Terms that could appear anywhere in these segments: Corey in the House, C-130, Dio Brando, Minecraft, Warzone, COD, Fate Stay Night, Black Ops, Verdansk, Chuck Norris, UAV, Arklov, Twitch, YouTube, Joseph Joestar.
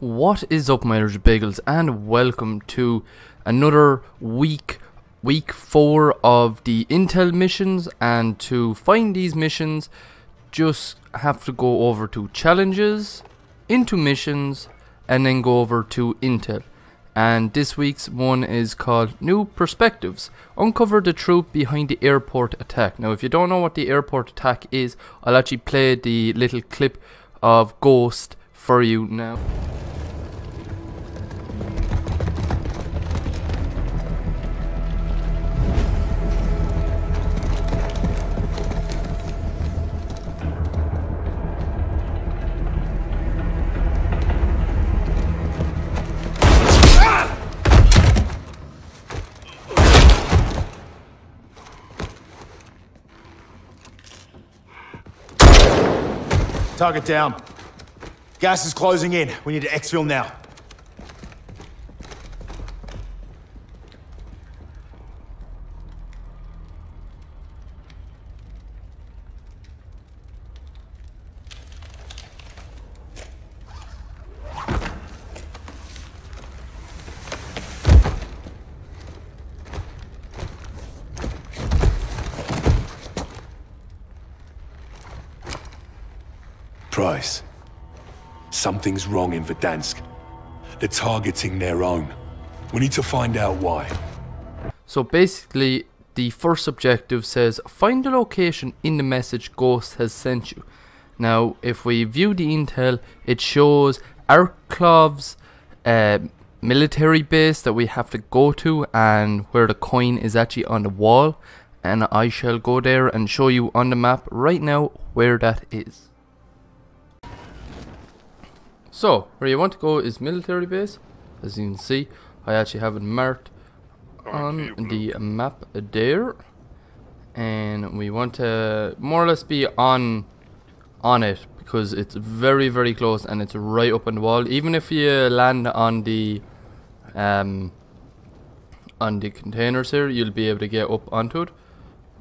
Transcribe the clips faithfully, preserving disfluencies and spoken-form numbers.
What is up, my Irish bagels, and welcome to another week week four of the Intel missions. And to find these missions, just have to go over to challenges, into missions, and then go over to Intel. And this week's one is called New Perspectives. Uncover the truth behind the airport attack. Now, if you don't know what the airport attack is, I'll actually play the little clip of Ghost for you now. Target down. Gas is closing in. We need to exfil now. Price. Something's wrong in Verdansk. They're targeting their own. We need to find out why. So basically, the first objective says, find the location in the message Ghost has sent you. Now, if we view the intel, it shows Arklov's uh, military base that we have to go to, and where the coin is actually on the wall. And I shall go there and show you on the map right now where that is. So, where you want to go is military base. As you can see, I actually have it marked on the map there, and we want to more or less be on on it because it's very very close and it's right up on the wall. Even if you land on the um, on the containers here, you'll be able to get up onto it.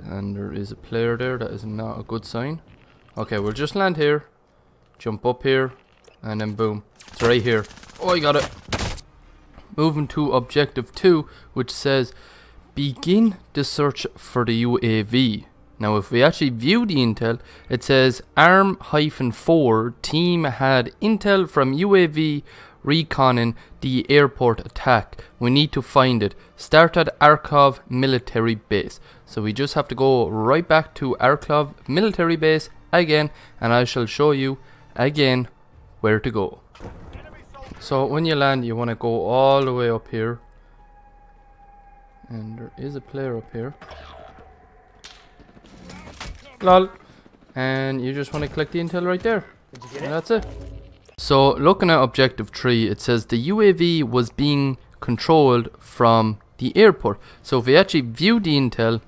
And there is a player there. That is not a good sign. Okay, we'll just land here, jump up here, and then boom, it's right here. Oh, I got it. Moving to objective two, which says begin the search for the U A V. Now, if we actually view the intel, it says A R M four team had intel from U A V reconning the airport attack. We need to find it. Start at Arklov military base. So we just have to go right back to Arklov military base again, and I shall show you again where to go. So when you land, you want to go all the way up here, and there is a player up here, lol, and you just want to collect the intel right there, and that's it. So looking at objective three, it says the U A V was being controlled from the airport. So if we actually view the intel,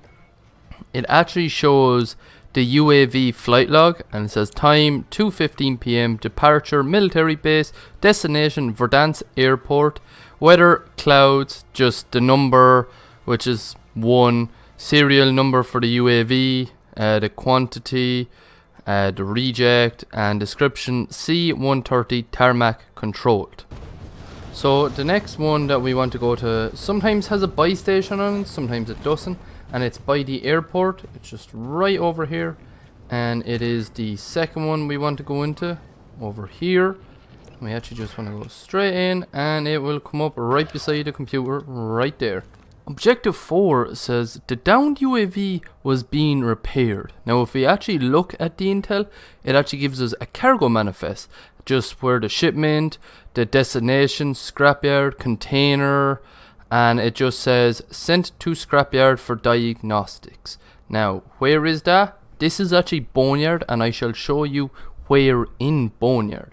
it actually shows the U A V flight log, and it says time two fifteen p m departure military base, destination Verdansk airport, weather clouds, just the number, which is one, serial number for the U A V, uh, the quantity, uh, the reject, and description C one thirty tarmac controlled. So the next one that we want to go to sometimes has a buy station on it, sometimes it doesn't. And it's by the airport. It's just right over here, and it is the second one we want to go into over here. We actually just want to go straight in, and it will come up right beside the computer right there. Objective four says the downed U A V was being repaired. Now, if we actually look at the intel, it actually gives us a cargo manifest, just where the shipment, the destination, scrapyard, container. And it just says sent to scrapyard for diagnostics. Now, where is that? This is actually Boneyard, and I shall show you where in Boneyard.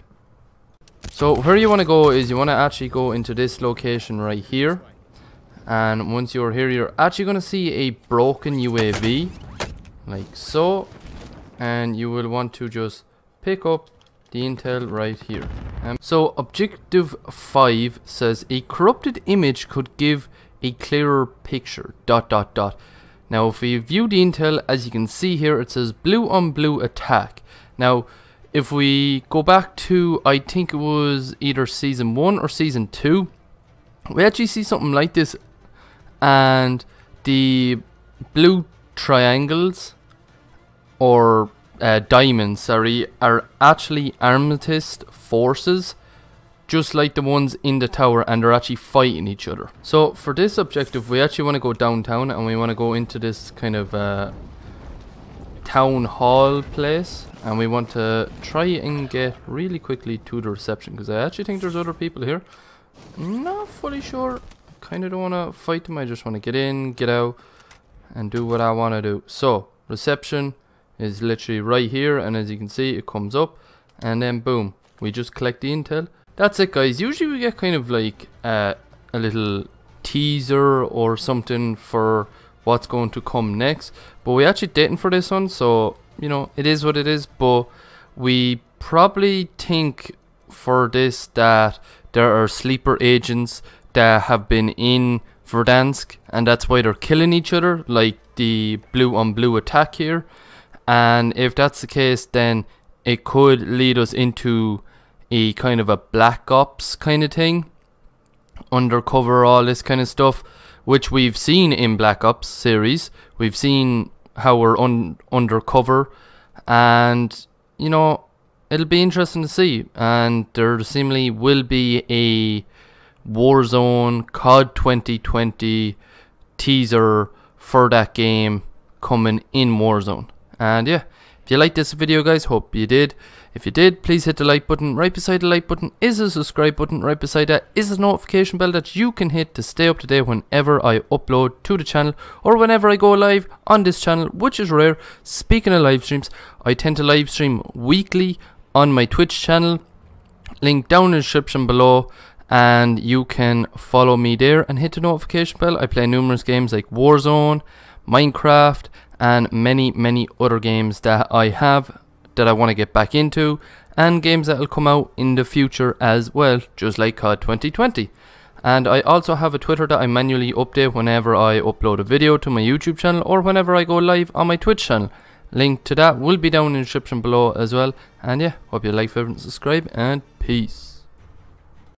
So where you want to go is you want to actually go into this location right here, and once you're here, you're actually going to see a broken U A V like so, and you will want to just pick up the intel right here. Um, so objective five says a corrupted image could give a clearer picture dot dot dot. Now if we view the intel, as you can see here, it says blue on blue attack. Now if we go back to, I think it was either season one or season two, we actually see something like this, and the blue triangles or uh, diamonds, sorry, are actually armatist forces, just like the ones in the tower, and they're actually fighting each other. So for this objective, we actually want to go downtown, and we want to go into this kind of uh, town hall place, and we want to try and get really quickly to the reception, because I actually think there's other people here. Not fully sure. Kind of don't want to fight them. I just want to get in, get out, and do what I want to do. So reception is literally right here, and as you can see, it comes up, and then boom, we just collect the intel. That's it, guys. Usually we get kind of like uh, a little teaser or something for what's going to come next, but we actually didn't for this one, so you know, it is what it is. But we probably think for this that there are sleeper agents that have been in Verdansk, and that's why they're killing each other, like the blue on blue attack here. And if that's the case, then it could lead us into a kind of a Black Ops kind of thing, undercover, all this kind of stuff, which we've seen in Black Ops series. We've seen how we're un undercover, and you know, it'll be interesting to see. And there seemingly will be a Warzone C O D twenty twenty teaser for that game coming in Warzone. And yeah, if you liked this video, guys, hope you did. If you did, please hit the like button. Right beside the like button is a subscribe button. Right beside that is a notification bell that you can hit to stay up to date whenever I upload to the channel, or whenever I go live on this channel, which is rare. Speaking of live streams, I tend to live stream weekly on my Twitch channel, link down in the description below, and you can follow me there and hit the notification bell. I play numerous games like Warzone, Minecraft, and many, many other games that I have that I want to get back into, and games that will come out in the future as well, just like C O D twenty twenty. And I also have a Twitter that I manually update whenever I upload a video to my YouTube channel, or whenever I go live on my Twitch channel. Link to that will be down in the description below as well. And yeah, hope you like, favorite, and subscribe, and peace.